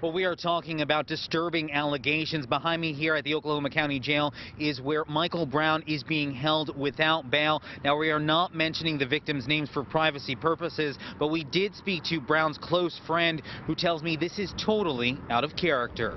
Well, we are talking about disturbing allegations. Behind me here at the Oklahoma County Jail is where Michael Brown is being held without bail. Now, we are not mentioning the victims' names for privacy purposes, but we did speak to Brown's close friend, who tells me this is totally out of character.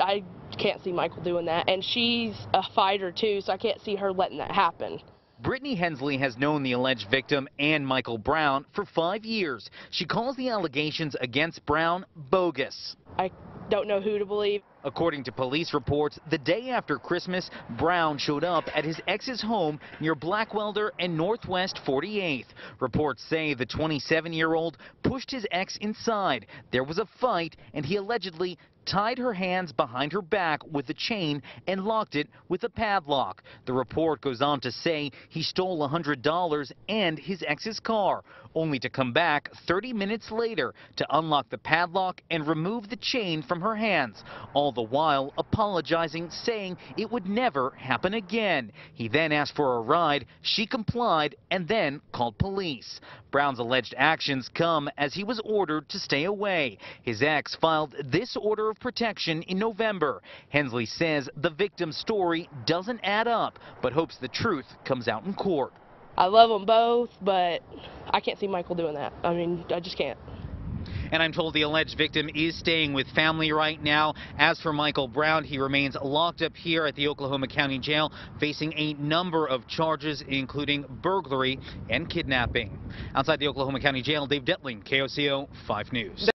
I can't see Michael doing that, and she's a fighter too, so I can't see her letting that happen. Brittany Hensley has known the alleged victim and Michael Brown for 5 years. She calls the allegations against Brown bogus. I don't know who to believe. According to police reports, the day after Christmas, Brown showed up at his ex's home near Blackwelder and Northwest 48th. Reports say the 27-year-old pushed his ex inside. There was a fight, and he allegedly tied her hands behind her back with a chain and locked it with a padlock. The report goes on to say he stole $100 and his ex's car, only to come back 30 minutes later to unlock the padlock and remove the chain from her hands, all the while apologizing, saying it would never happen again. He then asked for a ride, she complied, and then called police. Brown's alleged actions come as he was ordered to stay away. His ex filed this order of protection in November. Hensley says the victim's story doesn't add up, but hopes the truth comes out in court. I love them both, but I can't see Michael doing that. I mean, I just can't. And I'm told the alleged victim is staying with family right now. As for Michael Brown, he remains locked up here at the Oklahoma County Jail, facing a number of charges, including burglary and kidnapping. Outside the Oklahoma County Jail, Dave Detling, KOCO 5 News.